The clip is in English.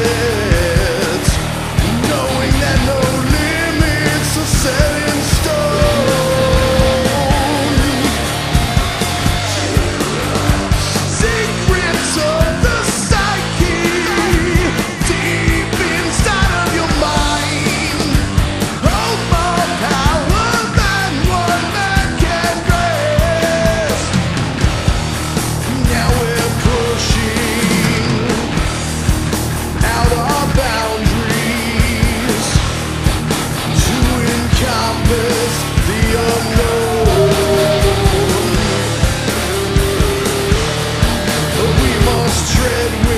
exits, knowing that no limits are set in stone. Secrets of the psyche, deep inside of your mind, hold more power than one man can grasp. Now we're pushing our boundaries to encompass the unknown. But we must tread with